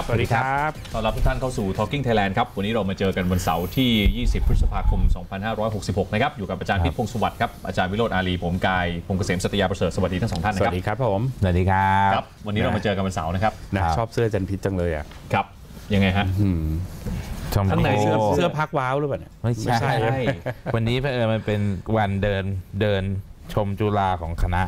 ครับสวัสดีครับต้อนรับทุกท่านเข้าสู่ Talking Thailand ครับวันนี้เรามาเจอกันวันเสาร์ที่20พฤษภาคม2566นะครับอยู่กับอาจารย์พิษพงษ์สวัสดิ์ครับอาจารย์วิโรจน์อารีผมกายพงษ์เกษมสัตยาประเสริฐสวัสดีทั้งสองท่านนะครับสวัสดีครับผมสวัสดีครับวันนี้เรามาเจอกันวันเสาร์นะครับชอบเสื้ออาจารย์พิษจังเลยอ่ะครับยังไงฮะข้างในเสื้อพักว้าวหรือเปล่าไม่ใช่วันนี้มันเป็นวันเดินชมจุฬาของคณะ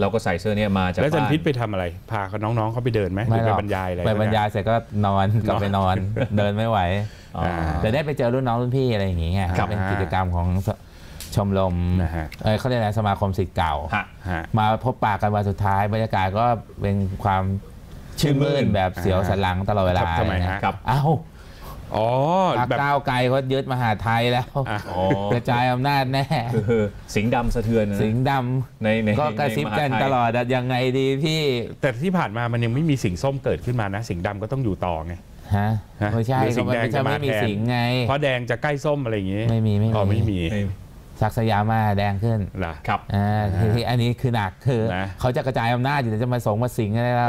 เราก็ใส่เสื้อเนี่ยมาจากแล้วอาจารย์พิษไปทำอะไรพาน้องๆเขาไปเดินไหมไปบรรยายอะไรไปบรรยายเสร็จก็นอนกลับไปนอนเดินไม่ไหวแต่ได้ไปเจอรุ่นน้องรุ่นพี่อะไรอย่างเงี้ยเป็นกิจกรรมของชมรมเขาเรียกอะไรสมาคมศิษย์เก่ามาพบปะกันวันสุดท้ายบรรยากาศก็เป็นความชื่นมื่นแบบเสียวสันหลังตลอดเวลานะครับอ้าวอ๋อแบบก้าวไกลเขายึดมหาไทยแล้วกระจายอำนาจแน่สิงห์ดำสะเทือนสิงห์ดำในก็กระซิบกันตลอดยังไงดีพี่แต่ที่ผ่านมามันยังไม่มีสิงห์ส้มเกิดขึ้นมานะสิงห์ดำก็ต้องอยู่ต่อไงฮะไม่ใช่สิงห์แดงจะไม่มีสิงห์ไงเพราะแดงจะใกล้ส้มอะไรอย่างงี้ไม่มีศักดิ์สยามมาแดงขึ้นครับที่อันนี้คือหนักคือเขาจะกระจายอำนาจอยู่แต่จะมาส่งมาสิงอะไรล่ะ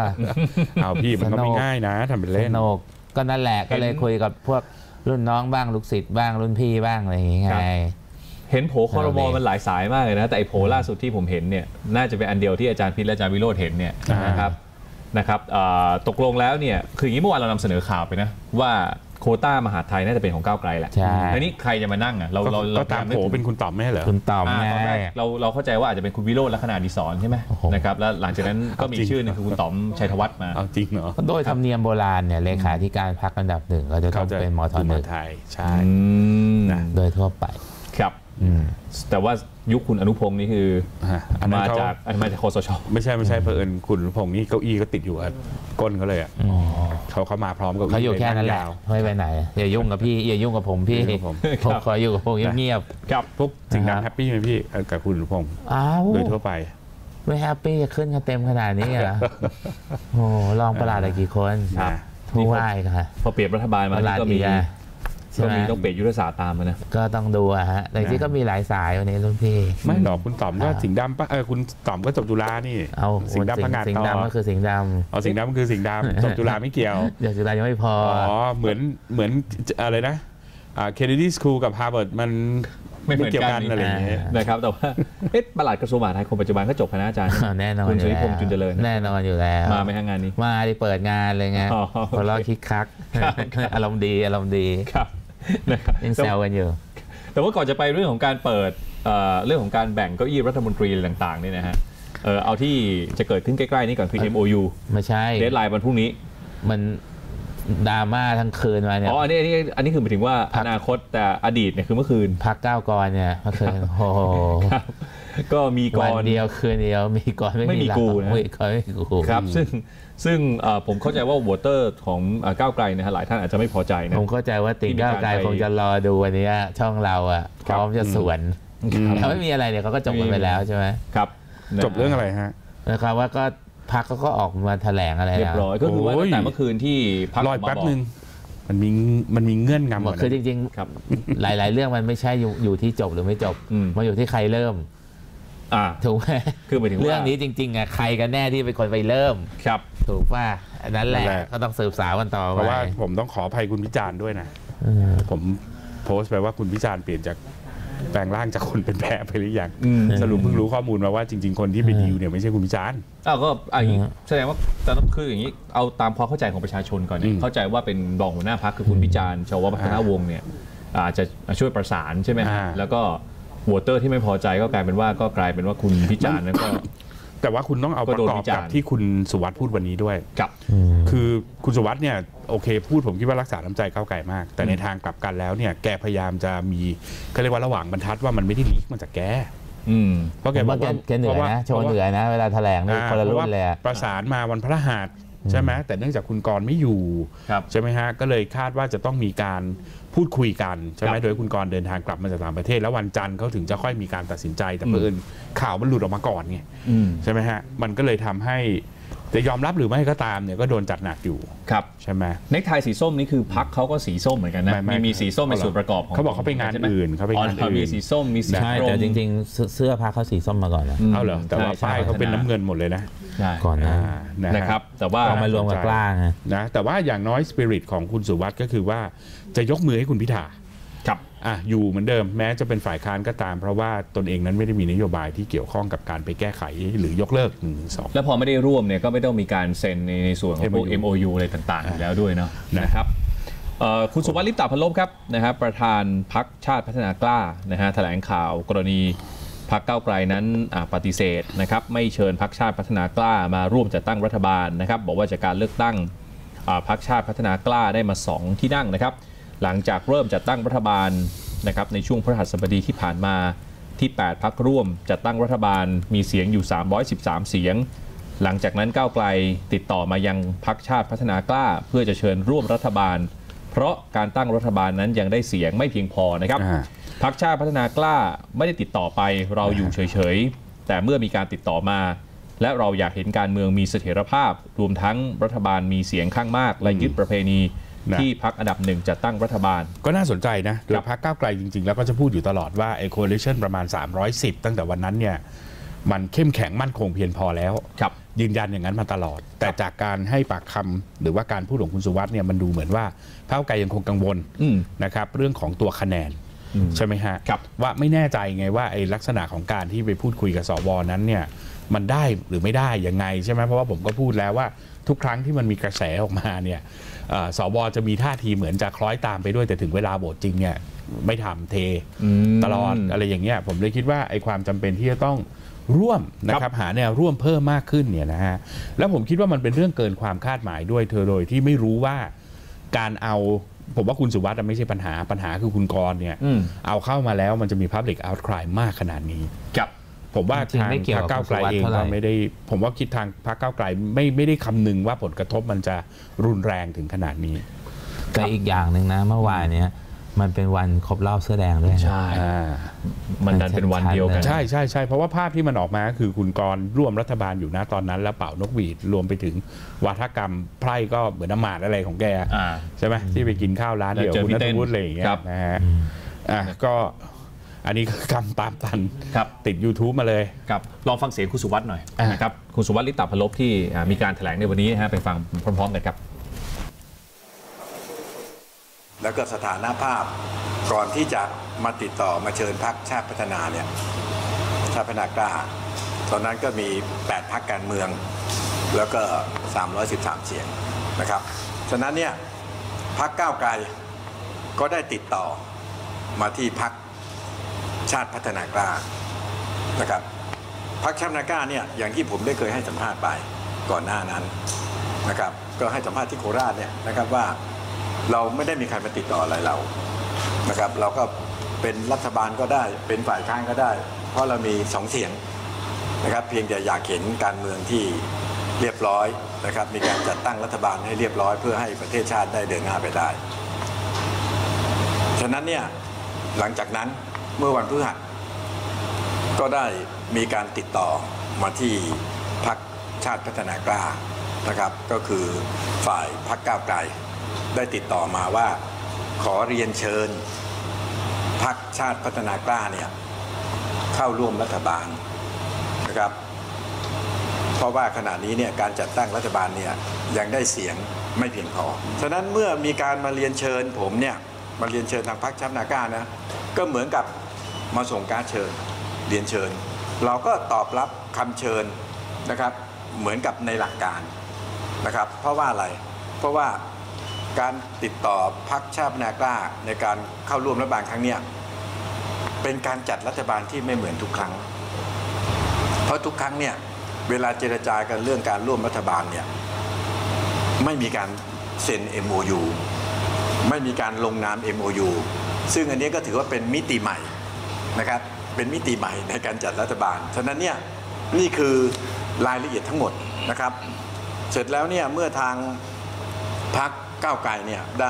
เอาพี่มันก็ไม่ง่ายนะทำเป็นเล่นโนกก็นั่นแหละก็เลยคุยกับพวกรุ่นน้องบ้างลูกศิษย์บ้างรุ่นพี่บ้างอะไรอย่างเงี้ยเห็นโผล่ครม.มันหลายสายมากเลยนะแต่ไอ้โผล่ล่าสุดที่ผมเห็นเนี่ยน่าจะเป็นอันเดียวที่อาจารย์พิษและอาจารย์วิโรจน์เห็นเนี่ยนะครับตกลงแล้วเนี่ยคืออย่างนี้เมื่อวานเรานำเสนอข่าวไปนะว่าโควต้ามหาไทยน่าจะเป็นของก้าวไกลแหละทีนี้ใครจะมานั่งอ่ะเราตามโผเป็นคุณตอบแม่เหรอคุณตอบแม่เราเข้าใจว่าอาจจะเป็นคุณวิโรจน์ลักษณะดิศรใช่ไหมนะครับแล้วหลังจากนั้นก็มีชื่อนึงคือคุณต๋อมชัยธวัฒน์มาจริงเหรอโดยธรรมเนียมโบราณเนี่ยเลขาธิการพรรคอันดับหนึ่งก็จะต้องเป็นมท.หนึ่งไทยใช่โดยทั่วไปครับแต่ว่ายุคคุณอนุพงศ์นี่คือมาจากคสช.ไม่ใช่เผอิญคุณอนุพงศ์นี่เก้าอี้ก็ติดอยู่ก้นเขาเลยอ่ะเขามาพร้อมกับเขาอยู่แค่นั้นแหละไม่ไปไหนอย่ายุ่งกับพี่อย่ายุ่งกับผมพี่ผมขออยู่กับพงศ์เงียบๆกับพวกสิ่งนั้นแฮปปี้ไหมพี่กับคุณอนุพงศ์โดยทั่วไปไม่แฮปปี้จะขึ้นกันเต็มขนาดนี้เหรอโอ้ลองประหลาดอะไรกี่คนผู้ว่ายค่ะพอเปลี่ยนรัฐบาลมาก็มีต้องเปลี่ยนยุทธศาสตร์ตามนะก็ต้องดูฮะแต่ที่ก็มีหลายสายวันนี้รุ่นพี่ไม่หรอกคุณต๋อมก็สิงห์ดำปะคุณต๋อมก็จบจุฬานี่เอาสิงห์ดำพังงานต่อสิงห์ดำก็คือสิงห์ดำเอาสิงห์ดำก็คือสิงห์ดำจบจุฬาไม่เกี่ยวจบจุฬายังไม่พออ๋อเหมือนอะไรนะเคนเนดีสคูลกับฮาร์วาร์ดมันไม่เหมือนกันอะไรอย่างเงี้ยนะครับแต่ว่าประหลัดกระทรวงมหาดไทยคนปัจจุบันก็จบคณะอาจารย์แน่นอนคุณสุริพงษ์จุลเจริญแน่นอนอยู่แล้วมาไหมงานนี้มาได้เปิดงานเลยไงพอเราคิกคักอารมณ์ดีครับยังแซวกันอยู่แต่ว่าก่อนจะไปเรื่องของการเปิดเรื่องของการแบ่งเก้าอี้รัฐมนตรีต่างๆนี่นะฮะเอาที่จะเกิดขึ้นใกล้ๆนี้ก่อนคือ MOU ไม่ใช่เดทไลน์วันพรุ่งนี้มันดราม่าทั้งคืนมาเนี่ยอ๋ออันนี้คือหมายถึงว่าอนาคตแต่อดีตเนี่ยคือเมื่อคืนพักก้าวกรเนี่ยเมื่อคืนโอ้โหก็มีกรเดียวคืนเดียวมีกรไม่มีกูนะครับซึ่งผมเข้าใจว่าโหวตเตอร์ของก้าวไกลนะฮะหลายท่านอาจจะไม่พอใจนะผมเข้าใจว่าติ่งก้าวไกลคงจะรอดูวันนี้ช่องเราอ่ะพร้อมจะสวนแล้วไม่มีอะไรเนี่ยเขาก็จบกันไปแล้วใช่ไหมครับจบเรื่องอะไรฮะนะครับว่าก็พักก็ออกมาแถลงอะไรเรียบร้อยก็คือว่าตั้งแต่เมื่อคืนที่พักมาบอกมันมีเงื่อนงำหมดคือจริงๆหลายๆเรื่องมันไม่ใช่อยู่ที่จบหรือไม่จบมันอยู่ที่ใครเริ่มถูกไหมคือหมายถึงเรื่องนี้จริงๆอ่ะใครกันแน่ที่เป็นคนไปเริ่มครับถูกป่ะนั้นแหละก็ต้องสืบสาวกันต่อเพราะว่าผมต้องขออภัยคุณวิจารณ์ด้วยนะผมโพสต์ไปว่าคุณวิจารณ์เปลี่ยนจากแปลงร่างจากคนเป็นแพะไปหรือยังสรุปเพิ่งรู้ข้อมูลมาว่าจริงๆคนที่ไปดิวเนี่ยไม่ใช่คุณวิจารณ์ก็อย่างนี้แสดงว่าแต่ต้องคืออย่างนี้เอาตามความเข้าใจของประชาชนก่อนเนี่ยเข้าใจว่าเป็นรองหัวหน้าพรรคคือคุณวิจารณ์ชาววัฒนวงศ์เนี่ยอาจจะช่วยประสานใช่ไหมแล้วก็โหวตเตอร์ที่ไม่พอใจก็กลายเป็นว่าคุณพิจารณ์แล้วก็แต่ว่าคุณต้องเอาประกอบกับที่คุณสุวัสดิ์พูดวันนี้ด้วยกับคือคุณสุวัสดิ์เนี่ยโอเคพูดผมคิดว่ารักษาน้ำใจก้าวไกลมากแต่ในทางกลับกันแล้วเนี่ยแกพยายามจะมีเขาเรียกว่าระหว่างบรรทัดว่ามันไม่ได้ลีกมาจากแกเพราะแกบอกว่าแกเหนื่อยนะโชว์เหนื่อยนะเวลาแถลงนี่คนละรุ่นเลยประสานมาวันพฤหัสใช่ไหมแต่เนื่องจากคุณกรณ์ไม่อยู่ใช่ไหมฮะก็เลยคาดว่าจะต้องมีการพูดคุยกันใช่ไหมโดยคุณกรณ์เดินทางกลับมาจากต่างประเทศแล้ววันจันทร์เขาถึงจะค่อยมีการตัดสินใจแต่เผอิญข่าวมันหลุดออกมาก่อนไงใช่ไหมฮะมันก็เลยทำให้ จะยอมรับหรือไม่ก็ตามเนี่ยก็โดนจัดหนักอยู่ครับใช่ไหมเน็กไทสีส้มนี่คือพรรคเขาก็สีส้มเหมือนกันนะมีสีส้มเป็นส่วนประกอบของเขาบอกเขาไปงานอื่นเขาไปงานอื่นมีสีส้มมีสีกรมแต่จริงๆเสื้อพรรคเขาสีส้มมาก่อนนะเอาเหรอแต่ว่าป้ายเขาเป็นน้ำเงินหมดเลยนะก่อนนะครับแต่ว่าเอามารวมกับกล้านะแต่ว่าอย่างน้อยสปิริตของคุณสุวัสด์ก็คือว่าจะยกมือให้คุณพิธาครับอยู่เหมือนเดิมแม้จะเป็นฝ่ายค้านก็ตามเพราะว่าตนเองนั้นไม่ได้มีนโยบายที่เกี่ยวข้องกับการไปแก้ไขหรือยกเลิก 1-2 แล้วพอไม่ได้ร่วมเนี่ยก็ไม่ต้องมีการเซ็นในส่วนของ MOU อะไรต่างๆอยู่แล้วด้วยเนาะนะครับคุณสุวัสดิ์ลิปตาพันลบครับนะครับประธานพรรคชาติพัฒนากล้านะฮะแถลงข่าวกรณีพรรคก้าวไกลนั้นปฏิเสธนะครับไม่เชิญพรรคชาติพัฒนากล้ามาร่วมจัดตั้งรัฐบาลนะครับบอกว่าจากการเลือกตั้งพรรคชาติพัฒนากล้าได้มา2ที่นั่งนะครับหลังจากเริ่มจัดตั้งรัฐบาลนะครับในช่วงพฤหัสบดีที่ผ่านมาที่8พรรคร่วมจัดตั้งรัฐบาลมีเสียงอยู่313เสียงหลังจากนั้นก้าวไกลติดต่อมายังพรรคชาติพัฒนากล้าเพื่อจะเชิญร่วมรัฐบาลเพราะการตั้งรัฐบาลนั้นยังได้เสียงไม่เพียงพอนะครับพรรคชาติพัฒนากล้าไม่ได้ติดต่อไปเราอยู่เฉยๆแต่เมื่อมีการติดต่อมาและเราอยากเห็นการเมืองมีเสถียรภาพรวมทั้งรัฐบาลมีเสียงข้างมากและยึดประเพณีที่พรรคอันดับหนึ่งจะตั้งรัฐบาลก็น่าสนใจนะโดยพรรคก้าวไกลจริงๆแล้วก็จะพูดอยู่ตลอดว่าไอโคอลิชั่นประมาณ310ตั้งแต่วันนั้นเนี่ยมันเข้มแข็งมั่นคงเพียงพอแล้วยืนยันอย่างนั้นมาตลอดแต่จากการให้ปากคำหรือว่าการพูดของคุณสุวัสด์เนี่ยมันดูเหมือนว่าก้าวไกลยังคงกังวลนะครับเรื่องของตัวคะแนนใช่ไหมฮะว่าไม่แน่ใจไงว่าไอลักษณะของการที่ไปพูดคุยกับสว.นั้นเนี่ยมันได้หรือไม่ได้ยังไงใช่ไหมเพราะว่าผมก็พูดแล้วว่าทุกครั้งที่มันมีกระแสออกมาเนี่ยสว.จะมีท่าทีเหมือนจะคล้อยตามไปด้วยแต่ถึงเวลาโหวตจริงเนี่ยไม่ทำเทตลอดอะไรอย่างเงี้ยผมเลยคิดว่าไอ้ความจำเป็นที่จะต้องร่วมนะครับหาแนวร่วมเพิ่มมากขึ้นเนี่ยนะฮะแล้วผมคิดว่ามันเป็นเรื่องเกินความคาดหมายด้วยเธอโดยที่ไม่รู้ว่าการเอาผมว่าคุณสุวัสด์ไม่ใช่ปัญหาคือคุณกรณ์เนี่ยเอาเข้ามาแล้วมันจะมี Public Outcry มากขนาดนี้ผมว่าทางพรรคก้าวไกลเองก็ไม่ได้ผมว่าคิดทางพรรคก้าวไกลไม่ได้คำนึงว่าผลกระทบมันจะรุนแรงถึงขนาดนี้แต่อีกอย่างหนึ่งนะเมื่อวานเนี้ยมันเป็นวันครบรอบเสื้อแดงด้วยใช่มันดันเป็นวันเดียวกันใช่เพราะว่าภาพที่มันออกมาคือคุณกรณ์ร่วมรัฐบาลอยู่นะตอนนั้นแล้วเป่านกหวีดรวมไปถึงวาทกรรมไพร่ก็เหมือนอมาตย์อะไรของแกใช่ไหมที่ไปกินข้าวร้านเดียวคุณนัทวุฒิอะไรอย่างเงี้ยนะฮะก็อันนี้คำตามตันติด YouTube มาเลยลองฟังเสียงคุณสุวัสด์หน่อยนะครับคุณสุวัสด์ลิปตาพันลบที่มีการแถลงในวันนี้นะฮะไปฟังพร้อมๆกันครับแล้วก็สถานภาพก่อนที่จะมาติดต่อมาเชิญพรรคชาติพัฒนาเนี่ยชาติพัฒนากล้าตอนนั้นก็มี8พรรคการเมืองแล้วก็313เสียงนะครับฉะนั้นเนี่ยพรรคก้าวไกลก็ได้ติดต่อมาที่พรรคชาติพัฒนากล้านะครับพรรคชาติพัฒนากล้าเนี่ยอย่างที่ผมได้เคยให้สัมภาษณ์ไปก่อนหน้านั้นนะครับก็ให้สัมภาษณ์ที่โคราชเนี่ยนะครับว่าเราไม่ได้มีใครมาติดต่ออะไรเรานะครับเราก็เป็นรัฐบาลก็ได้เป็นฝ่ายค้านก็ได้เพราะเรามี2เสียงนะครับเพียงแต่อยากเห็นการเมืองที่เรียบร้อยนะครับมีการจัดตั้งรัฐบาลให้เรียบร้อยเพื่อให้ประเทศชาติได้เดินหน้าไปได้ฉะนั้นเนี่ยหลังจากนั้นเมื่อวันพฤหัสก็ได้มีการติดต่อมาที่พรรคชาติพัฒนากล้านะครับก็คือฝ่ายพรรคก้าวไกลได้ติดต่อมาว่าขอเรียนเชิญพรรคชาติพัฒนากล้าเนี่ยเข้าร่วมรัฐบาลนะครับเพราะว่าขณะนี้เนี่ยการจัดตั้งรัฐบาลเนี่ยยังได้เสียงไม่เพียงพอฉะนั้นเมื่อมีการมาเรียนเชิญผมเนี่ยมาเรียนเชิญทางพรรคชาติพัฒนากล้านะก็เหมือนกับมาส่งการเชิญเรียนเชิญเราก็ตอบรับคำเชิญนะครับเหมือนกับในหลักการนะครับเพราะว่าอะไรเพราะว่าการติดต่อพรรคชาติพัฒนากล้าในการเข้าร่วมรัฐบาลครั้งนี้เป็นการจัดรัฐบาลที่ไม่เหมือนทุกครั้งเพราะทุกครั้งเนี่ยเวลาเจรจากันเรื่องการร่วมรัฐบาลเนี่ยไม่มีการเซ็น MOU ไม่มีการลงนาม MOUซึ่งอันนี้ก็ถือว่าเป็นมิติใหม่นะครับเป็นมิติใหม่ในการจัดรัฐบาลฉะนั้นเนี่ยนี่คือรายละเอียดทั้งหมดนะครับเสร็จแล้วเนี่ยเมื่อทางพรรคก้าวไกลเนี่ยไ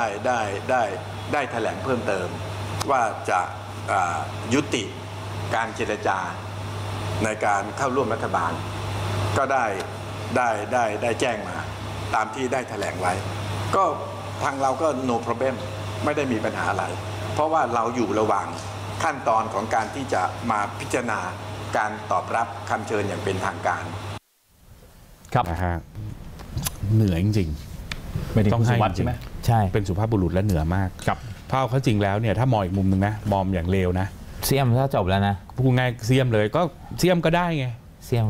ด้แถลงเพิ่มเติมว่าจะยุติการเจรจาในการเข้าร่วมรัฐบาลก็ได้ ได้แจ้งมาตามที่ได้แถลงไว้ก็ทางเราก็ no problem ไม่ได้มีปัญหาอะไรเพราะว่าเราอยู่ระหว่างขั้นตอนของการที่จะมาพิจารณาการตอบรับคำเชิญอย่างเป็นทางการครับเหนือจริงๆต้องให้ใช่ไหมใช่เป็นสุภาพบุรุษและเหนือมากครับเพราะเขาจริงแล้วเนี่ยถ้ามองอีกมุมหนึ่งนะมองอย่างเลวนะเสียมถ้าจบแล้วนะพูดง่ายเสียมเลยก็เสียมก็ได้ไง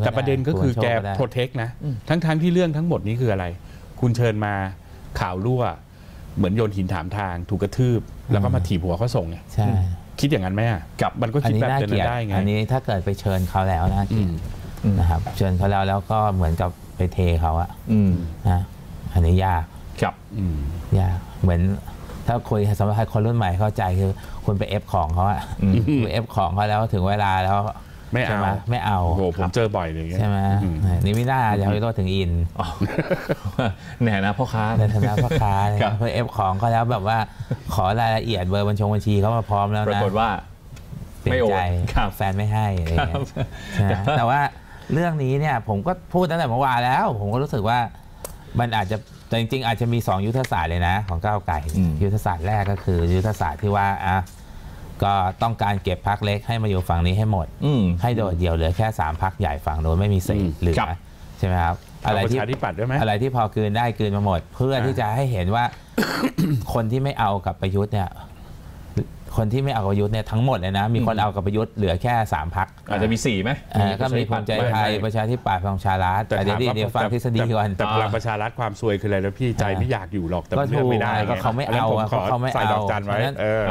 แต่ประเด็นก็คือแกโปรเทคนะทั้งที่เรื่องทั้งหมดนี้คืออะไรคุณเชิญมาข่าวรั่วเหมือนโยนหินถามทางถูกกระทืบแล้วก็มาถีบหัวเขาส่งเนี่ยคิดอย่างนั้นไหมกับมันก็คิดแบบเดิมได้ไงอันนี้ถ้าเกิดไปเชิญเขาแล้วนะครับเชิญเขาแล้วก็เหมือนกับไปเทเขาอะนะอันนี้ยากครับยากเหมือนถ้าคุยสำหรับคนรุ่นใหม่เข้าใจคือคุณไปเอฟของเขาอะไปเอฟของเขาแล้วถึงเวลาแล้วไม่เอาโหผมเจอบ่อยเลยใช่ไหมนี่ไม่น่าจะไปโทษถึงอินในฐานะพ่อค้าในฐานะพ่อค้าเพื่อเอฟของเขาแล้วแบบว่าขอรายละเอียดเบอร์บัญชีเขามาพร้อมแล้วนะปรากฏว่าไม่โอนแฟนไม่ให้อะไรอย่างเงี้ยแต่ว่าเรื่องนี้เนี่ยผมก็พูดตั้งแต่เมื่อวานแล้วผมก็รู้สึกว่ามันอาจจะแต่จริงๆอาจจะมี2ยุทธศาสตร์เลยนะของก้าวไกลยุทธศาสตร์แรกก็คือยุทธศาสตร์ที่ว่าก็ต้องการเก็บพรรคเล็กให้มาอยู่ฝั่งนี้ให้หมดให้โดดเดี่ยวเหลือแค่3พรรคใหญ่ฝั่งโน้นไม่มีเศษเหลือใช่ไหมครับอะไรที่พอคืนได้คืนมาหมดเพื่อที่จะให้เห็นว่าคนที่ไม่เอากับประยุทธ์เนี่ยคนที่ไม่เอาประยุทธ์เนี่ยทั้งหมดเลยนะมีคนเอากับประยุทธ์เหลือแค่3พรรคอาจจะมี4ไหมก็มีภูมิใจไทยประชาธิปัตย์พลังประชารัฐแต่เดี๋ยวฟังทฤษฎีก่อนแต่พลังประชารัฐความซวยคืออะไรแล้วพี่ใจไม่อยากอยู่หรอกแต่เลือกไม่ได้ก็เขาไม่เอาใส่ดอกจันไว้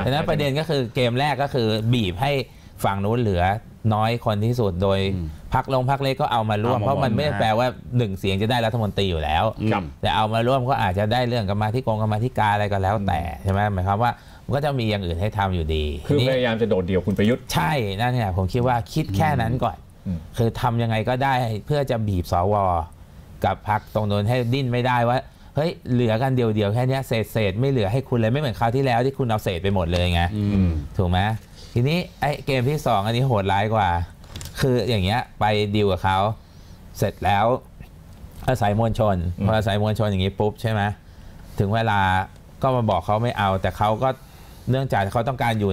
ฉะนั้นประเด็นก็คือเกมแรกก็คือบีบให้ฝั่งนู้นเหลือน้อยคนที่สุดโดยพรรคลงพรรคเล็กก็เอามาร่วมเพราะมันไม่ได้แปลว่า1เสียงจะได้รัฐมนตรีอยู่แล้วแต่เอามาร่วมก็อาจจะได้เรื่องกรรมาธิการอะไรก็แล้วแต่ใช่ไหมหมายความว่าก็จะมีอย่างอื่นให้ทำอยู่ดีคือพยายามจะโดดเดี่ยวคุณประยุทธ์ใช่นั่นเนี่ยผมคิดว่าคิดแค่นั้นก่อนคือทำยังไงก็ได้เพื่อจะบีบสวกับพรรคตรงโน้นให้ดิ้นไม่ได้ว่าเฮ้ยเหลือกันเดี่ยวๆแค่นี้เศษไม่เหลือให้คุณเลยไม่เหมือนคราวที่แล้วที่คุณเอาเศษไปหมดเลยไงถูกไหมทีนี้ไอ้เกมที่2อันนี้โหดร้ายกว่าคืออย่างเงี้ยไปดีลกับเขาเสร็จแล้วอาศัยมวลชนพออาศัยมวลชนอย่างนี้ปุ๊บใช่ไหมถึงเวลาก็มาบอกเขาไม่เอาแต่เขาก็เนื่องจากเขาต้องการอยู่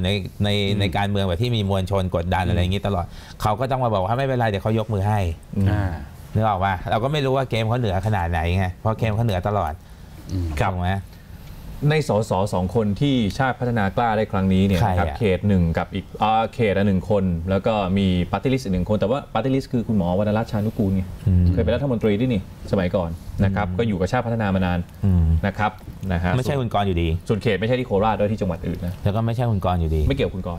ในการเมืองแบบที่มีมวลชนกดดันอะไรอย่างนี้ตลอดเขาก็ต้องมาบอกว่าไม่เป็นไรเดี๋ยวเขายกมือให้นึกออกว่าเราก็ไม่รู้ว่าเกมเขาเหนือขนาดไหนไงเพราะเกมเขาเหนือตลอดครับถูกไหมในส.ส.2 คนที่ชาติพัฒนากล้าได้ครั้งนี้เนี่ยครับเขต1กับอีกเขตละ1 คนแล้วก็มีปาร์ตี้ลิสต์อีก1 คนแต่ว่าปาร์ตี้ลิสต์คือคุณหมอวรรณรัตน์ ชานุกูลไงเคยเป็นรัฐมนตรีด้วยนี่สมัยก่อนนะครับก็อยู่กับชาติพัฒนามานานนะครับไม่ใช่คุณกรณ์อยู่ดีส่วนเขตไม่ใช่ที่โคราชด้วยที่จังหวัดอื่นนะแล้วก็ไม่ใช่คุณกรณ์อยู่ดีไม่เกี่ยวคุณก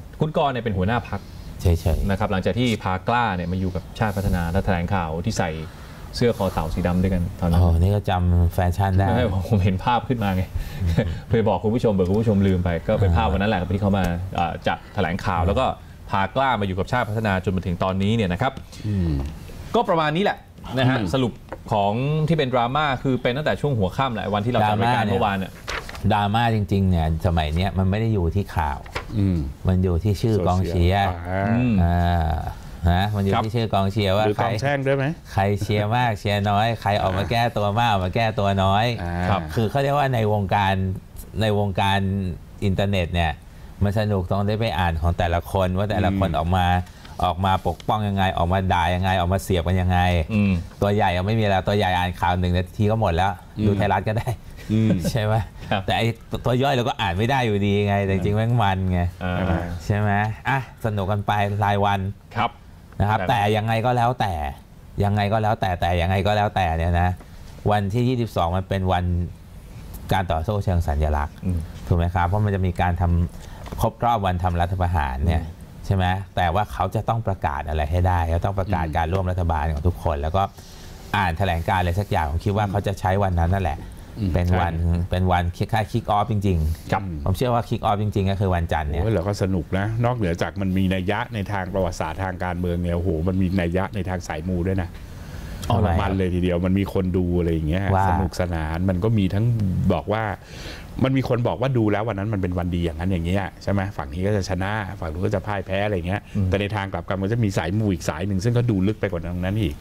รณ์เนี่ยเป็นหัวหน้าพรรคใช่ๆนะครับหลังจากที่พากล้าเนี่ยมาอยู่กับชาติพัฒนาและแถลงข่าวที่ใส่เสื้อคอเต่าสีดำด้วยกันตอนนั้นโอ้นี่ก็จำแฟชั่นได้ผมเห็นภาพขึ้นมาไงเคยบอกคุณผู้ชมบอกคุณผู้ชมลืมไปก็เป็นภาพวันนั้นแหละที่เขามาจัดแถลงข่าวแล้วก็พากล้ามาอยู่กับชาติพัฒนาจนมาถึงตอนนี้เนี่ยนะครับก็ประมาณนี้แหละนะฮะสรุปของที่เป็นดราม่าคือเป็นตั้งแต่ช่วงหัวค่ำแหละวันที่เราจัดรายการเมื่อวานเนี่ยดราม่าจริงๆเนี่ยสมัยนี้มันไม่ได้อยู่ที่ข่าวมันอยู่ที่ชื่อกองเชียร์นะมันอยู่ที่ชื่อกองเชียร์ว่าใครแช่งด้วยไหมใครเชียร์มากเชียร์น้อยใครออกมาแก้ตัวมากออกมาแก้ตัวน้อยคือเขาเรียกว่าในวงการอินเทอร์เน็ตเนี่ยมันสนุกต้องได้ไปอ่านของแต่ละคนว่าแต่ละคนออกมาปกป้องยังไงออกมาด่ายังไงออกมาเสียบกันยังไงตัวใหญ่ยังไม่มีแล้วตัวใหญ่อ่านข่าว1 นาทีก็หมดแล้วดูไทยรัฐก็ได้ใช่ไหมแต่ไอตัวย่อยเราก็อ่านไม่ได้อยู่ดีไงแต่จริงแม่งมันไงใช่ไหมอ่ะสนุกกันไปรายวันครับนะครับแต่ยังไงก็แล้วแต่เนี่ยนะวันที่22มันเป็นวันการต่อสู้เชิงสัญลักษณ์ถูกไหมครับเพราะมันจะมีการทำครบรอบวันทำรัฐประหารเนี่ยใช่ไหมแต่ว่าเขาจะต้องประกาศอะไรให้ได้เขาต้องประกาศการร่วมรัฐบาลของทุกคนแล้วก็อ่านแถลงการณ์อะไรสักอย่างผมคิดว่าเขาจะใช้วันนั้นนั่นแหละเป็นวันคล้ายๆคิกออฟจริงๆผมเชื่อว่าคิกออฟจริงๆก็คือวันจันทร์เนี่ยแล้วก็สนุกนะนอกเหนือจากมันมีนัยยะในทางประวัติศาสตร์ทางการเมืองเนี่ยโอ้โหมันมีนัยยะในทางสายมูด้วยนะมันเลยทีเดียวมันมีคนดูอะไรอย่างเงี้ยสนุกสนานมันก็มีทั้งบอกว่ามันมีคนบอกว่าดูแล้ววันนั้นมันเป็นวันดีอย่างนั้นอย่างเงี้ยใช่ไหมฝั่งนี้ก็จะชนะฝั่งนู้นก็จะพ่ายแพ้อะไรอย่างเงี้ยแต่ในทางกลับกันมันจะมีสายมูอีกสายหนึ่งซึ่งก็ดูลึกไปกว่านั้นอีก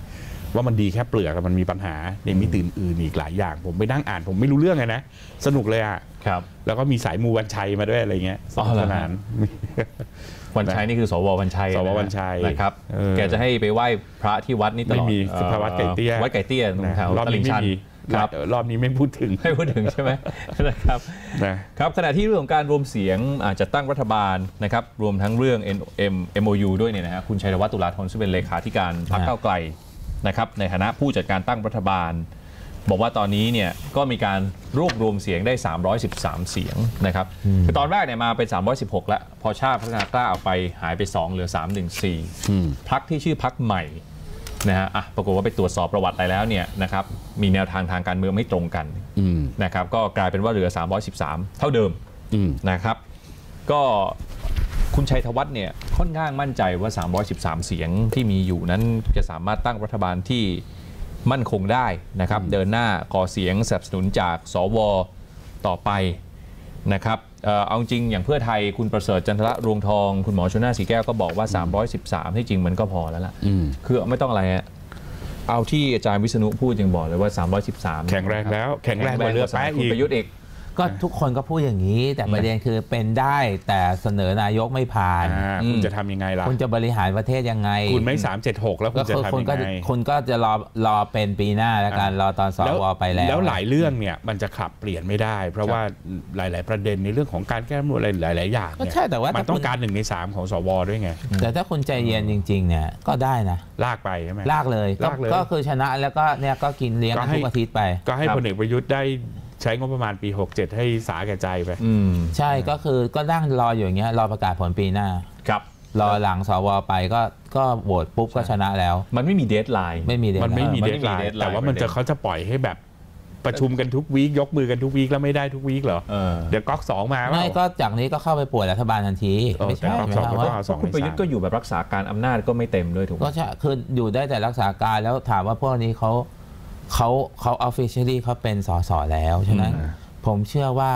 ว่ามันดีแค่เปลือกมันมีปัญหาในมิติอื่นอีกหลายอย่างผมไปนั่งอ่านผมไม่รู้เรื่องเลยนะสนุกเลยอ่ะครับแล้วก็มีสายมูวันชัยมาด้วยอะไรเงี้ยสนุกสนานวันชัยนี่คือสว.วันชัยสว.วันชัยนะครับแกจะให้ไปไหว้พระที่วัดนี่ตลอดไม่มีวัดไก่เตี้ยวัดไก่เตี้ยตรงแถวตลิ่งชันครับรอบนี้ไม่พูดถึงใช่ไหมนะครับครับขณะที่เรื่องของการรวมเสียงจัดตั้งรัฐบาลนะครับรวมทั้งเรื่อง MOU ด้วยเนี่ยนะฮะคุณชัยวัฒน์ตุลาธนซึ่งเป็นเลขาธิการพรรคก้าวไกลนะครับในฐานะผู้จัดการตั้งรัฐบาลบอกว่าตอนนี้เนี่ยก็มีการรวบรวมเสียงได้313เสียงนะครับคือตอนแรกเนี่ยมาเป็น316แล้วพอชาติพัฒนากล้าเอาไปหายไป2เหลือ314พรรคที่ชื่อพรรคใหม่นะฮะปรากฏว่าไปตรวจสอบประวัติอะไรแล้วเนี่ยนะครับมีแนวทางทางการเมืองไม่ตรงกันนะครับก็กลายเป็นว่าเหลือ313เท่าเดิมนะครับก็คุณชัยวัฒน์เนี่ยค่อนข้างมั่นใจว่า313เสียงที่มีอยู่นั้นจะสามารถตั้งรัฐบาลที่มั่นคงได้นะครับเดินหน้าก่อเสียงสนับสนุนจากสว.ต่อไปนะครับเอาจริงอย่างเพื่อไทยคุณประเสริฐจันทระรวงทองคุณหมอชลน่านศรีแก้วก็บอกว่า313ที่จริงมันก็พอแล้วล่ะคือไม่ต้องอะไรเอาที่อาจารย์วิษณุพูดยังบอกเลยว่า313แข็งแรงแล้วแข็งแรงกว่าเรือแป๊ะอีกประยุทธ์เอกก็ทุกคนก็พูดอย่างนี้แต่ประเด็นคือเป็นได้แต่เสนอนายกไม่ผ่านคุณจะทำยังไงล่ะคุณจะบริหารประเทศยังไงคุณไม่376แล้วคุณจะทำยังไงคุณก็จะรอเป็นปีหน้าแล้วกันรอตอนสวไปแล้วหลายเรื่องเนี่ยมันจะขับเปลี่ยนไม่ได้เพราะว่าหลายๆประเด็นในเรื่องของการแก้รัฐธรรมนูญอะไรหลายๆอย่างเนี่ยมันต้องการ1 ใน 3ของสวด้วยไงแต่ถ้าคุณใจเย็นจริงๆเนี่ยก็ได้นะลากไปใช่ไหมลากเลยก็คือชนะแล้วก็เนี่ยก็กินเลี้ยงทุกอาทิตย์ไปก็ให้พลเอกประยุทธ์ได้ใช้งบประมาณปี67ให้สาแก่ใจไปใช่ก็คือก็นั่งรออยู่อย่างเงี้ยรอประกาศผลปีหน้าครับรอหลังสวไปก็โหวตปุ๊บก็ชนะแล้วมันไม่มีเดทไลน์แต่ว่ามันจะเขาจะปล่อยให้แบบประชุมกันทุกวีคยกมือกันทุกวีคแล้วไม่ได้ทุกวีคเหรอเดี๋ยวก๊อก2มาไม่ก็จากนี้ก็เข้าไปป่วยรัฐบาลทันทีไม่ใช่ก๊อก2ก็2คุณประยุทธ์ก็อยู่แบบรักษาการอำนาจก็ไม่เต็มด้วยถูกก็ใช่คืออยู่ได้แต่รักษาการแล้วถามว่าพวกนี้เขา officially เขาเป็นสสแล้วฉะนั้นผมเชื่อว่า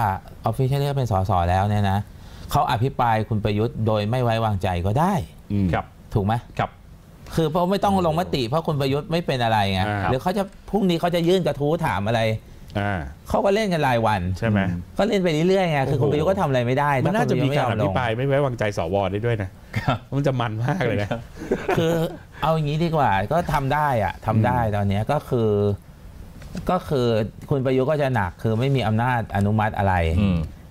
officially เขาเป็นสสแล้วเนี่ยนะเขาอภิปรายคุณประยุทธ์โดยไม่ไว้วางใจก็ได้ถูกไหมคือเพราะไม่ต้องลงมติเพราะคุณประยุทธ์ไม่เป็นอะไรไงหรือเขาจะพรุ่งนี้เขาจะยื่นกระทู้ถามอะไรเขาก็เล่นกันรายวันใช่ไหมก็เล่นไปเรื่อยๆไงคือคุณประยุทธ์ก็ทำอะไรไม่ได้มันน่าจะมีการอภิปรายไม่ไว้วางใจสวได้ด้วยนะมันจะมันมากเลยนะคือเอาอย่างนี้ดีกว่าก็ทำได้อะทำได้ตอนนี้ก็คือคุณประยุทธ์ก็จะหนักคือไม่มีอำนาจอนุมัติอะไร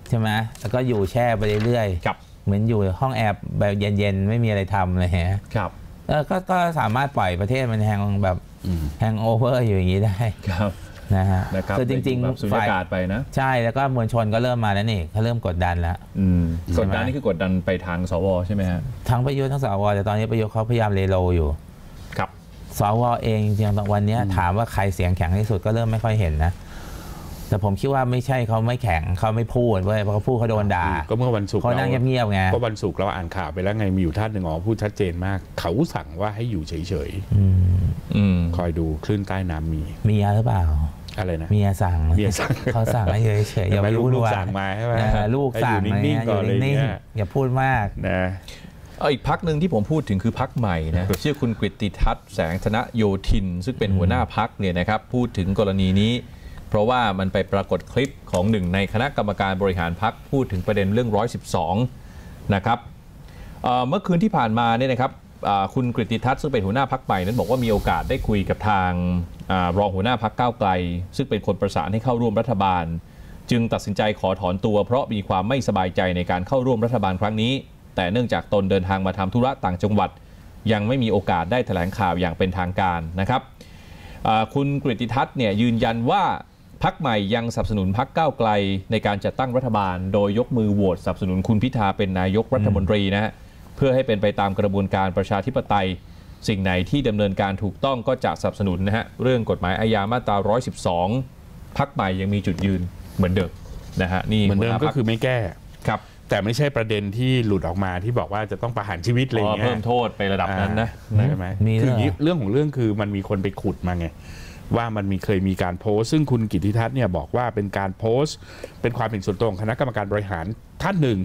ใช่ไหมแล้วก็อยู่แช่ไปเรื่อยๆเหมือนอยู่ห้องแอบแบบเย็นๆไม่มีอะไรทำเลยฮะก็สามารถปล่อยประเทศมันแฮงแบบแฮงโอเวอร์อยู่อย่างนี้ได้นะฮะคือจริงๆฝ่ายไปนะใช่แล้วก็มวลชนก็เริ่มมาแล้วนี่เขาเริ่มกดดันแล้วกดดันนี่คือกดดันไปทางสวใช่ไหมฮะทั้งประยุทธ์ทั้งสวแต่ตอนนี้ประยุทธ์เขาพยายามเลโลอยู่ครับสวเองจริงๆวันนี้ถามว่าใครเสียงแข็งที่สุดก็เริ่มไม่ค่อยเห็นนะแต่ผมคิดว่าไม่ใช่เขาไม่แข็งเขาไม่พูดเว้ยเพราะเขาพูดเขาโดนด่าก็เมื่อวันศุกร์เขานั่งเงียบๆไงก็วันศุกร์เราอ่านข่าวไปแล้วไงมีอยู่ท่านหนึ่งพูดชัดเจนมากเขาสั่งว่าให้อยู่เฉยๆคอยดูคลื่นใต้น้ำมีหรือเปล่าอะไรนะเมียสั่งเขาสั่งให้เฉยๆอย่าไปรู้ลูกสั่งมาใช่ไหมลูกสั่งมาอยู่นิ่งๆก่อนเลยอย่าพูดมากนะอีกพรรคหนึ่งที่ผมพูดถึงคือพรรคใหม่นะชื่อคุณกฤติทัศน์แสงธนโยธินซึ่งเป็นหัวหน้าพรรคเนี่ยนะครับพูดถึงกรณีนี้เพราะว่ามันไปปรากฏคลิปของหนึ่งในคณะกรรมการบริหารพรรคพูดถึงประเด็นเรื่อง112นะครับเมื่อคืนที่ผ่านมาเนี่ยนะครับคุณกฤติทัศน์ซึ่งเป็นหัวหน้าพรรคใหม่นั้นบอกว่ามีโอกาสได้คุยกับทางรองหัวหน้าพรรคก้าวไกลซึ่งเป็นคนประสานให้เข้าร่วมรัฐบาลจึงตัดสินใจขอถอนตัวเพราะมีความไม่สบายใจในการเข้าร่วมรัฐบาลครั้งนี้แต่เนื่องจากตนเดินทางมาทำธุระต่างจังหวัดยังไม่มีโอกาสได้แถลงข่าวอย่างเป็นทางการนะครับคุณกฤติทัศน์เนี่ยยืนยันว่าพรรคใหม่ยังสนับสนุนพรรคก้าวไกลในการจัดตั้งรัฐบาลโดยยกมือโหวตสนับสนุนคุณพิธาเป็นนายกรัฐมนตรีนะฮะเพื่อให้เป็นไปตามกระบวนการประชาธิปไตยสิ่งไหนที่ดำเนินการถูกต้องก็จะสนับสนุนนะฮะเรื่องกฎหมายอาญามาตรา112พรรคใหม่ยังมีจุดยืนเหมือนเดิมนะฮะนี่เหมือนเดิมก็คือไม่แก้ครับแต่ไม่ใช่ประเด็นที่หลุดออกมาที่บอกว่าจะต้องประหารชีวิตอะไรอย่างเงี้ยเพิ่มโทษไประดับนั้นนะใช่ไหมคือเรื่องของเรื่องคือมันมีคนไปขุดมาไงว่ามันเคยมีการโพสต์ซึ่งคุณกฤติทัศน์เนี่ยบอกว่าเป็นการโพสต์เป็นความเห็นส่วนตัวของคณะกรรมการบริหารท่านหนึ่ง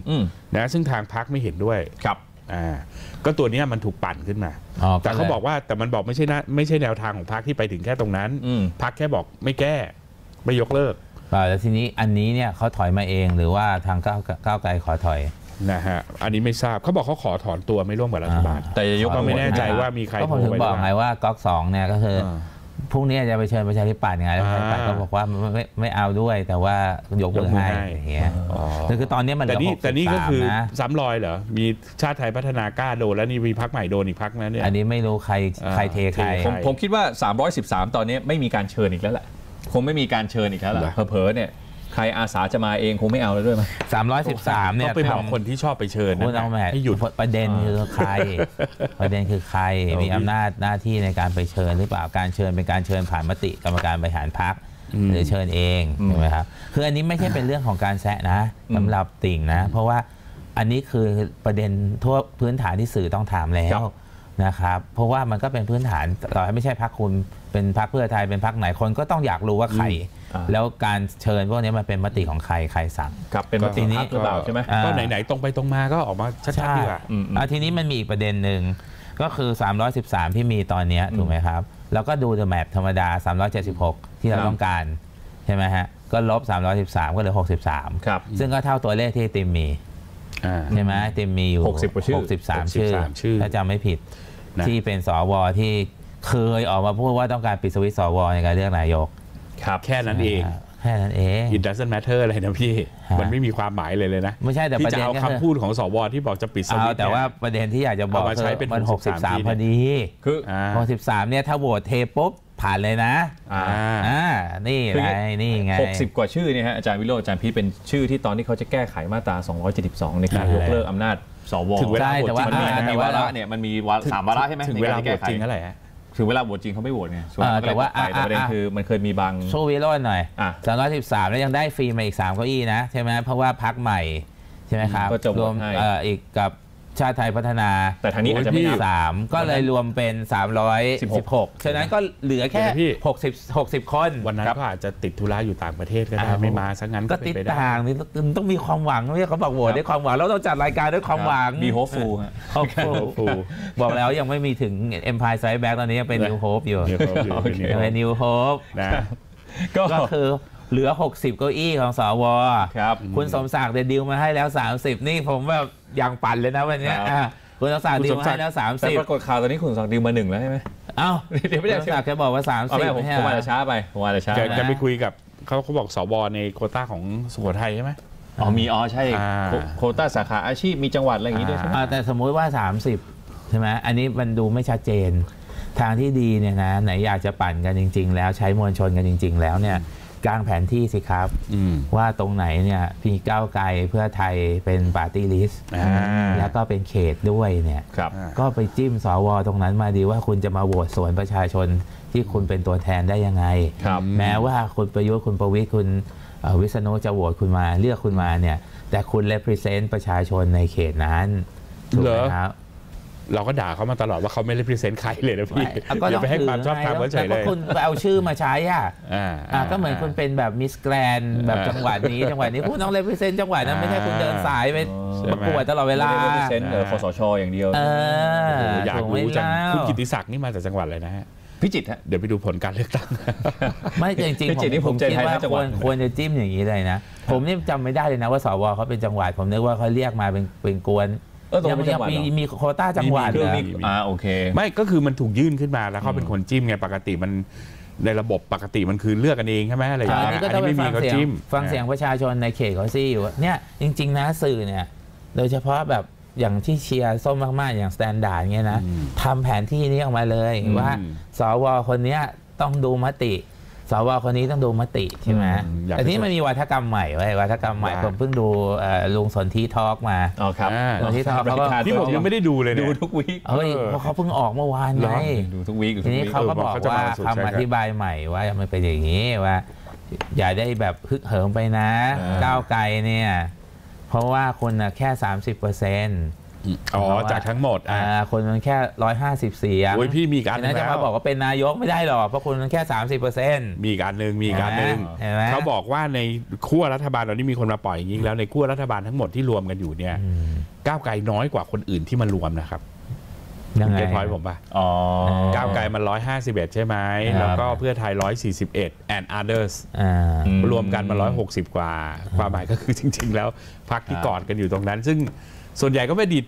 นะซึ่งทางพรรคไม่เห็นด้วย ก็ตัวนี้มันถูกปั่นขึ้นมาแต่เขาบอกว่าแต่มันบอกไม่ใช่แนวทางของพรรคที่ไปถึงแค่ตรงนั้นพรรคแค่บอกไม่แก้ไม่ยกเลิกแล้วทีนี้อันนี้เนี่ยเขาถอยมาเองหรือว่าทางก้าวไกลขอถอยนะฮะอันนี้ไม่ทราบเขาบอกเขาขอถอนตัวไม่ร่วมกับรัฐบาลแต่ยกก็ไม่แน่ใจว่ามีใครพูดไปบอกไงว่าก๊อกสองเนี่ยก็คือพรุ่งนี้จะไปเชิญประชาธิปัตย์ไงแล้วประชาธิปัตย์ก็บอกว่าไม่เอาด้วยแต่ว่ายกมือให้อย่างเงี้ยนั่นคือตอนนี้มันแต่นี่ก็คือซ้ำรอยเหรอมีชาติไทยพัฒนากล้าโดนแล้วนี่มีพรรคใหม่โดนอีกพรรคนั้นเนี่ยอันนี้ไม่รู้ใครเทใครผมคิดว่า313ตอนนี้ไม่มีการเชิญอีกแล้วแหละคงไม่มีการเชิญอีกแล้วล่ะเผลอเนี่ยใครอาสาจะมาเองคงไม่เอาแล้วด้วยมั้ย313เนี่ยก็ไปบอกคนที่ชอบไปเชิญนะให้หยุดประเด็นคือใครประเด็นคือใครมีอำนาจหน้าที่ในการไปเชิญหรือเปล่าการเชิญเป็นการเชิญผ่านมติกรรมการบริหารพรรคหรือเชิญเองใช่ไหมครับคืออันนี้ไม่ใช่เป็นเรื่องของการแซะนะสำหรับติ่งนะเพราะว่าอันนี้คือประเด็นทั่วพื้นฐานที่สื่อต้องถามแล้วนะครับเพราะว่ามันก็เป็นพื้นฐานต่อให้ไม่ใช่พรรคคุณเป็นพรรคเพื่อไทยเป็นพรรคไหนคนก็ต้องอยากรู้ว่าใครแล้วการเชิญพวกนี้มันเป็นมติของใครสั่งครับเป็นมตินี้หรือเปล่าใช่ไหมก็ไหนๆตรงไปตรงมาก็ออกมาชัดๆดีกว่าทีนี้มันมีอีกประเด็นหนึ่งก็คือ313ที่มีตอนนี้ถูกไหมครับแล้วก็ดูเดอะแมปธรรมดา376ที่เราต้องการใช่ไหมฮะก็ลบ313ก็เหลือ63ครับซึ่งก็เท่าตัวเลขที่ติมมีใช่ไหมติมมีอยู่60กว่าชื่อ63ชื่อถ้าจำไม่ผิดที่เป็นสวที่เคยออกมาพูดว่าต้องการปิดสวิตช์สวในการเลือกนายกครับแค่นั้นเองit doesn't matter อะไรนะพี่มันไม่มีความหมายเลยนะไม่ใช่แต่ประเด็นที่จะเอาคำพูดของสวที่บอกจะปิดสวิตช์เอาแต่ว่าประเด็นที่อยากจะบอกคือมัน63พอดีคือ63เนี่ยถ้าโหวตเทปุ๊บผ่านเลยนะนี่ไงนี่ไง60กว่าชื่อเนี่ยฮะอาจารย์วิโรจน์อาจารย์พีชเป็นชื่อที่ตอนที่เขาจะแก้ไขมาตรา272ในการยกเลิกอำนาจสวใช่แต่ว่าเวลาเนี่ยมันมี3วาระใช่ไหมถึงเวลาโหวตจริงเท่าไหร่ถึงเวลาโหวตจริงเขาไม่โหวตไงแต่ว่าประเด็นคือมันเคยมีบางโชว์วิโรจน์หน่อย313แล้วยังได้ฟรีมาอีก3เก้าอี้นะใช่ไหมเพราะว่าพรรคใหม่ใช่ไหมครับรวมอีกกับชาติไทยพัฒนาแต่ทางนี้อาจจะไม่3ก็เลยรวมเป็น316ฉะนั้นก็เหลือแค่60คนวันนั้นก็อาจจะติดธุระอยู่ต่างประเทศก็ได้ไม่มาซะงั้นก็ติดต่างนี่ต้องมีความหวังเรียกเขาบอกโหวตด้วยความหวังแล้วเราจัดรายการด้วยความหวังมีโฮปฟูลบอกแล้วยังไม่มีถึง Empire Strikes Back ตอนนี้ยังเป็น New Hope อยู่เป็น New Hope ก็คือเหลือ60เก้าอี้ของสวคุณสมศักดิ์เดดิวมาให้แล้ว30นี่ผมแบบอย่างปั่นเลยนะวันนี้คุณสมศักดิ์ดิวมาให้แล้ว30ปรากฏข่าวตอนนี้คุณสมศักดิ์ดิวมา1แล้วใช่ไหมอ้าวเดี๋ยวไม่ได้คุณสมศักดิ์แกบอกว่า30ผมมาช้าไปผมมาช้าจะไปคุยกับเขาบอกสวในโควต้าของสุโขทัยใช่ไหมอ๋อมีอ๋อใช่โควต้าสาขาอาชีพมีจังหวัดอะไรอย่างนี้ด้วยใช่ไหมแต่สมมติว่า30ใช่ไหมอันนี้มันดูไม่ชัดเจนทางที่ดีเนี่ยนะไหนอยากจะปั่นกันจริงๆแล้วใช้มวลชนกันจริงๆแล้วเนี่ยกลางแผนที่สิครับว่าตรงไหนเนี่ยพี่ก้าวไกลเพื่อไทยเป็นปาร์ตี้ลิสต์แล้วก็เป็นเขตด้วยเนี่ยก็ไปจิ้มสวตรงนั้นมาดีว่าคุณจะมาโหวตสวนประชาชนที่คุณเป็นตัวแทนได้ยังไงแม้ว่าคุณประยุทธ์คุณประวิตรคุณวิษณุจะโหวตคุณมาเลือกคุณมาเนี่ยแต่คุณเลพรีเซนต์ประชาชนในเขตนั้นถูกไหมครับเราก็ด่าเขามาตลอดว่าเขาไม่ได้พรีเซนต์ใครเลยนะพี่อย่าไปให้ความชอบธรรมเขาเฉยเลยแล้วคุณเอาชื่อมาใช้ก็เหมือนคุณเป็นแบบมิสแกรนแบบจังหวัดนี้คุณต้องเลยพรีเซนต์จังหวัดนั้นไม่ใช่คุณเดินสายไปประกวดตลอดเวลาพรีเซนต์คสช.อย่างเดียวอยากรู้จังคุณกิติศักดิ์นี่มาจากจังหวัดอะไรนะฮะพิจิตรฮะเดี๋ยวไปดูผลการเลือกตั้งไม่จริงๆผมคิดว่าควรจะจิ้มอย่างนี้เลยนะผมนี่จำไม่ได้เลยนะว่าสวเขาเป็นจังหวัดผมนึกว่าเขาเรียกมาเป็นกวนยังมีโควต้าจังหวัดเลยโอเคไม่ก็คือมันถูกยื่นขึ้นมาแล้วเขาเป็นคนจิ้มไงปกติมันในระบบปกติมันคือเลือกกันเองใช่ไหมอะไรอย่างเงี้ยอันนี้ไม่มีเขาจิ้มฟังเสียงประชาชนในเขตเขาซี่อยู่เนี่ยจริงๆนะสื่อเนี่ยโดยเฉพาะแบบอย่างที่เชียร์ส้มมากๆอย่างสแตนดาร์ดเงี้ยนะทำแผนที่นี้ออกมาเลยว่าสวคนนี้ต้องดูมติสวคนนี้ต้องดูมติใช่ไหมแต่นี่มันมีวัฒกรรมใหม่ไว้วัฒกรรมใหม่ผมเพิ่งดูลุงสนธิทอล์กมาสนธิทอล์กเขาก็ที่ผมยังไม่ได้ดูเลยดูทุกวีคเพราะเขาเพิ่งออกเมื่อวานไงดูทุกวีคทีนี้เขาก็บอกว่าคำอธิบายใหม่ว่ามันเป็นอย่างนี้ว่าอย่าได้แบบฮึกเหิมไปนะก้าวไกลเนี่ยเพราะว่าคนแค่ 30% อ๋อจากทั้งหมดคนมันแค่150เสียงพี่มีการนั้นจะมาบอกว่าเป็นนายกไม่ได้หรอกเพราะคนมันแค่ 30% มีการหนึ่งเขาบอกว่าในขั้วรัฐบาลตอนนี้มีคนมาปล่อยอย่างนี้แล้วในขั้วรัฐบาลทั้งหมดที่รวมกันอยู่เนี่ยก้าวไกลน้อยกว่าคนอื่นที่มันรวมนะครับยังไงผมป่ะอ๋อก้าวไกลมัน151ใช่ไหมแล้วก็เพื่อไทย141 and others รวมกันมัน160กว่าความหมายก็คือจริงๆแล้วพรรคที่กอดกันอยู่ตรงนั้นซึ่งส่วนใหญ่ก็ไม่ดี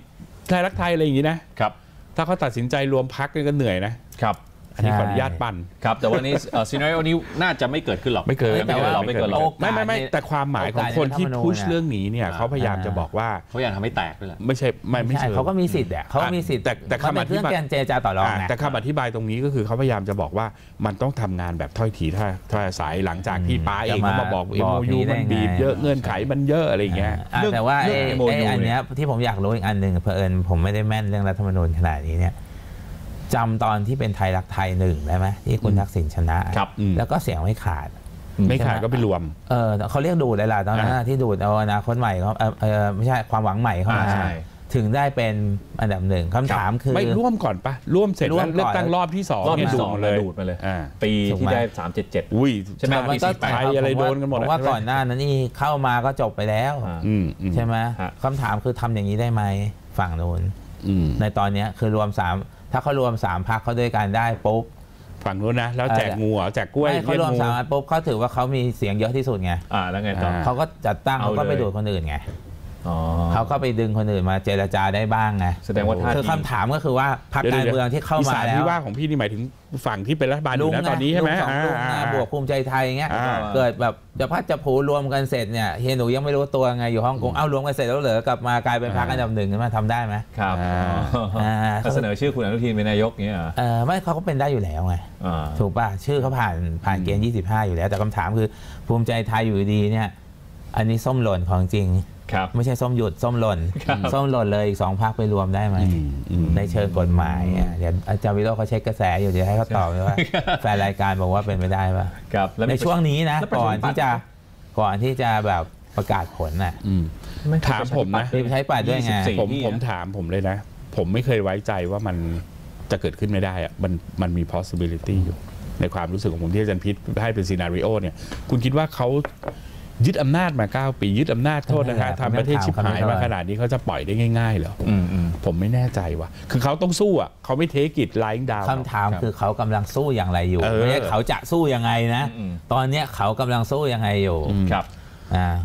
ไทยรักไทยอะไรอย่างนี้นะครับถ้าเขาตัดสินใจรวมพรรคก็เหนื่อยนะครับอันนี้ขออนุญาตปั่นครับแต่วันนี้ซีนาริโอนี้น่าจะไม่เกิดขึ้นหรอกไม่เกิดแต่ว่าเราไม่เกิดหรอกไม่แต่ความหมายของคนที่พุชเรื่องนี้เนี่ยเขาพยายามจะบอกว่าเขาอยากทำให้แตกด้วยแหละไม่ใช่ไม่ใช่เขาก็มีสิทธิ์เขามีสิทธิ์แต่คำอธิบายเจรจาต่อรองแต่คำอธิบายตรงนี้ก็คือเขาพยายามจะบอกว่ามันต้องทำงานแบบถ้อยทีถ้อยอาศัยหลังจากที่ป้าเองเขามาบอกเอ็มโอยูมันบีบเยอะเงื่อนไขมันเยอะอะไรอย่างเงี้ยแต่ว่าอันนี้ที่ผมอยากรู้อีกอันหนึ่งเผอิญผมไม่ได้แม่นเรื่องรัฐธรรมนูญขนาดนี้เนี่ยจำตอนที่เป็นไทยรักไทยหนึ่งได้ไหมที่คุณทักษิณชนะแล้วก็เสียงไม่ขาดก็ไปรวมเขาเรียกดูดอะไรล่ะตอนนั้นที่ดูดเอาอนาคตใหม่เขาไม่ใช่ความหวังใหม่เข้ามาถึงได้เป็นอันดับหนึ่งคำถามคือไม่ร่วมก่อนปะร่วมเสร็จแล้วเลือกตั้งรอบที่2รอบที่2เลยดูดมาเลยปีที่ได้377อุ้ยใช่ไหมมันก็ไทยอะไรโดนกันหมดว่าก่อนหน้านั้นนี่เข้ามาก็จบไปแล้วใช่ไหมคำถามคือทำอย่างนี้ได้ไหมฝั่งโน้นในตอนนี้คือรวม3ถ้าเขารวม3พรรคเขาด้วยกันได้ปุ๊บฝั่งนู้นนะแล้วแจกงูแจกกล้วยเขารวม3พรรคปุ๊บเขาถือว่าเขามีเสียงเยอะที่สุดไงแล้วไงต่อเขาก็จัดตั้งเขาก็ไปดูดคนอื่นไงเขาก็ไปดึงคนอื่นมาเจรจาได้บ้างไงแสดงว่าคือคำถามก็คือว่าพรรคการเมืองที่เข้ามาแล้วที่ว่าของพี่นี่หมายถึงฝั่งที่เป็นรัฐบาลอยู่ตอนนี้ใช่ไหมบวกภูมิใจไทยเงี้ยเกิดแบบจะพัดจะผูรวมกันเสร็จเนี่ยเฮียหนูยังไม่รู้ตัวไงอยู่ฮ่องกงเอ้ารวมกันเสร็จแล้วเหรอกลับมากลายเป็นพรรคอันดับ1ขึ้นมาทำได้ไหมครับเขาเสนอชื่อคุณอนุทินเป็นนายกเงี้ยไม่เขาก็เป็นได้อยู่แล้วไงถูกป่ะชื่อเขาผ่านเกณฑ์25อยู่แล้วแต่คำถามคือภูมิใจไทยอยู่ดีเนี่ยอันนี้ส้มหล่นของจริงไม่ใช่ส้มหยุดส้มหล่นเลยอีก2พรรคไปรวมได้ไหมในเชิงกฎหมายเดี๋ยวอาจารย์วิโรจน์เขาเช็คกระแสอยู่จะให้เขาตอบว่าแฟนรายการบอกว่าเป็นไม่ได้ป่ะในช่วงนี้นะก่อนที่จะแบบประกาศผลน่ะถามผมนะใช้ปัดด้วยไงผมถามผมเลยนะผมไม่เคยไว้ใจว่ามันจะเกิดขึ้นไม่ได้อะมันมี possibility อยู่ในความรู้สึกของผมที่อาจารย์พิษให้เป็น scenario เนี่ยคุณคิดว่าเขายึดอำนาจมา9ปียึดอำนาจโทษนะคะทำประเทศชิบหายมาขนาดนี้เขาจะปล่อยได้ง่ายๆเหรอผมไม่แน่ใจว่ะคือเขาต้องสู้อ่ะเขาไม่เทกิจไลน์ดาวคำถามคือเขากำลังสู้อย่างไรอยู่ไม่ใช่เขาจะสู้ยังไงนะตอนนี้เขากำลังสู้ยังไงอยู่ครับ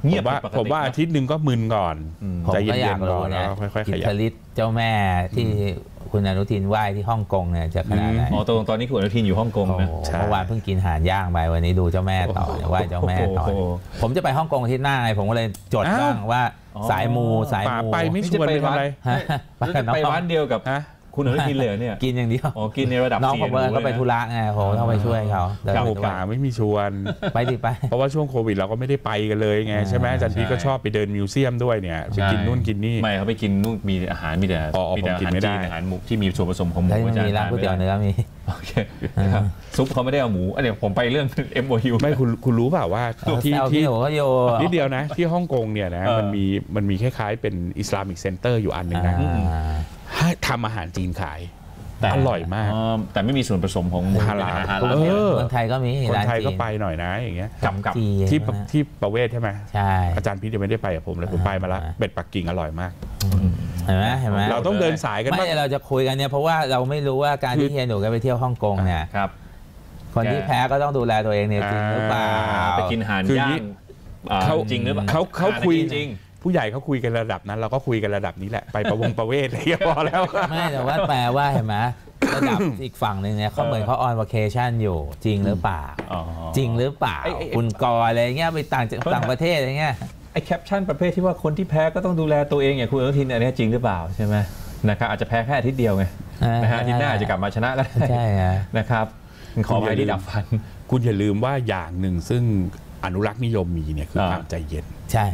เงียบผมว่าอาทิตย์หนึ่งก็มึนก่อนใจเย็นๆก่อนแล้วค่อยๆขยับอิทธิฤทธิ์เจ้าแม่ที่คุณอนุทินไหว้ที่ฮ่องกงเนี่ยจะขนาดไหนตอนนี้คุณอนุทินอยู่ฮ่องกงนะเมื่อวานเพิ่งกินอาหารย่างไปวันนี้ดูเจ้าแม่ต่อไหว้เจ้าแม่ต่อผมจะไปฮ่องกงที่หน้าไงผมก็เลยจดบ้างว่าสายมูไปไม่ชวนไปอะไรไปร้านเดียวกับคุณอนุทินเลยเนี่ยกินอย่างเดียวกินในระดับน้องผมก็ไปธุระไงผมต้องไปช่วยเขาโอกาสไม่มีชวนไปดิไปเพราะว่าช่วงโควิดเราก็ไม่ได้ไปกันเลยไงใช่ไหมอาจารย์พี่ก็ชอบไปเดินมิวเซียมด้วยเนี่ยไปกินนู่นกินนี่ไม่เขาไปกินนู่นมีอาหารมีแต่อาหารหมูที่มีส่วนผสมของหมูอาจารย์มีร้านก๋วยเตี๋ยวเนื้อมีโอเคซุปเขาไม่ได้เอาหมูอันนี้ผมไปเรื่อง MOU ไม่คุณรู้เปล่าว่าที่นิดเดียวนะที่ฮ่องกงเนี่ยนะมันมีคล้ายๆเป็นอิสลามิกเซ็นเตอร์อยู่อันหนึ่งนะทำอาหารจีนขายแต่อร่อยมากแต่ไม่มีส่วนผสมของฮาลาลคนไทยก็มีคนไทยก็ไปหน่อยนะอย่างเงี้ยกับที่ประเวศใช่ไหมใช่อาจารย์พี่จะไม่ได้ไปกับผมเลยผมไปมาแล้วเป็ดปักกิ่งอร่อยมากเห็นไหมเราต้องเดินสายกันไม่เราจะคุยกันเนี่ยเพราะว่าเราไม่รู้ว่าการที่เฮียหนูกันไปเที่ยวฮ่องกงเนี่ยคนที่แพ้ก็ต้องดูแลตัวเองเนี่ยจริงหรือเปล่าไปกินอาหารย่างจริงหรือเปล่าเขาคุยจริงผู้ใหญ่เขาคุยกันระดับนั้นเราก็คุยกันระดับนี้แหละไปประเวศอะไรก็พอแล้วไม่แต่ว่าแปลว่าเห็นไหมระดับอีกฝั่งหนึ่งเนี่ยเขาเหมือนเขาออนวาเคชั่นอยู่จริงหรือเปล่าคุณกออะไรเงี้ยไปต่างประเทศอะไรเงี้ยไอแคปชั่นประเภทที่ว่าคนที่แพ้ก็ต้องดูแลตัวเองอย่างคุณอนุทินอันนี้จริงหรือเปล่าใช่ไหมนะครับอาจจะแพ้แค่อาทิตย์เดียวไงนะฮะอาทิตย์หน้าจะกลับมาชนะก็ได้ใช่นะครับขอไปที่ดับฟันคุณอย่าลืมว่าอย่างหนึ่งซึ่งอนุรักษ์นิยมมีเนี่ยคือความใจเย็นใช่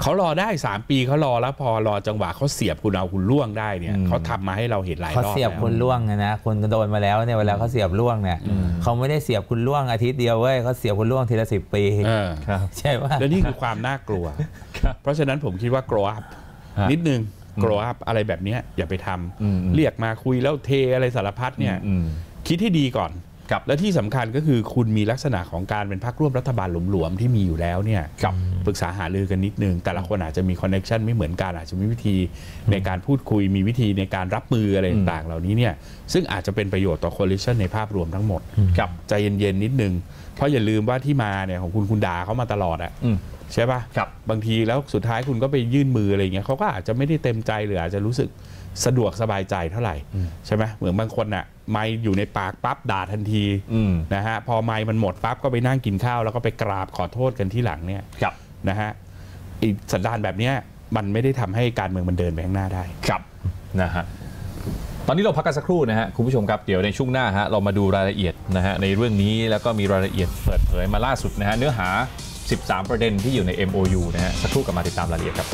เขารอได้3ปีเขารอแล้วพอรอจังหวะเขาเสียบคุณเอาคุณล่วงได้เนี่ยเขาทำมาให้เราเห็นหลายรอบเขาเสียบคุณล่วงนะคนโดนมาแล้วเนี่ยเวลาเขาเสียบล่วงเนี่ยเขาไม่ได้เสียบคุณล่วงอาทิตย์เดียวเว้ยเขาเสียบคุณล่วงทีละ10 ปีใช่ว่าแล้วนี่คือความน่ากลัวเพราะฉะนั้นผมคิดว่าโกรธนิดนึง grow up อะไรแบบนี้อย่าไปทำเรียกมาคุยแล้วเทอะไรสารพัดเนี่ยคิดให้ดีก่อนและที่สำคัญก็คือคุณมีลักษณะของการเป็นพรรคร่วมรัฐบาลหลวมๆที่มีอยู่แล้วเนี่ยปรึกษาหารือกันนิดนึงแต่ละคนอาจจะมีคอนเนคชันไม่เหมือนกันอาจจะมีวิธีในการพูดคุยมีวิธีในการรับมืออะไรต่างๆเหล่านี้เนี่ยซึ่งอาจจะเป็นประโยชน์ต่อคอลลิชันในภาพรวมทั้งหมดใจเย็นๆนิดนึงเพราะอย่าลืมว่าที่มาเนี่ยของคุณด่าเขามาตลอดอะใช่ป่ะบางทีแล้วสุดท้ายคุณก็ไปยื่นมืออะไรอย่างเงี้ยเขาก็อาจจะไม่ได้เต็มใจหรืออาจจะรู้สึกสะดวกสบายใจเท่าไหร่ใช่ไหมเหมือนบางคนน่ะไมค์อยู่ในปากปั๊บด่าทันทีนะฮะพอไมค์มันหมดปั๊บก็ไปนั่งกินข้าวแล้วก็ไปกราบขอโทษกันที่หลังเนี่ยนะฮะอีกสันดานแบบเนี้ยมันไม่ได้ทำให้การเมืองมันเดินไปข้างหน้าได้ครับนะฮะตอนนี้เราพักกันสักครู่นะฮะคุณผู้ชมครับเดี๋ยวในช่วงหน้าฮะเรามาดูรายละเอียดนะฮะในเรื่องนี้แล้วก็มีรายละเอียดเปิดเผยมาล่าสุดนะฮะเนื้อหา13 ประเด็นที่อยู่ใน MOU นะฮะสักครู่กลับมาติดตามรายละเอียดครับ